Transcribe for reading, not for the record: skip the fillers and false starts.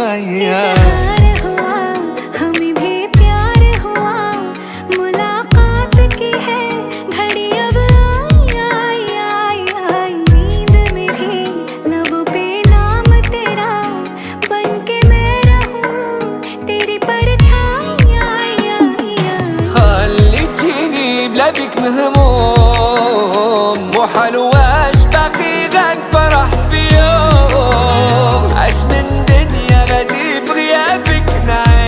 इज़हार हुआ, हमें भी प्यार हुआ, मुलाकात की है घड़ी अब आई आई आई आई। नींद में भी लबों पे नाम तेरा, बनके मैं रहूं तेरी परछाई आई आई आई। خليتيني بلا بك مهموم وحلو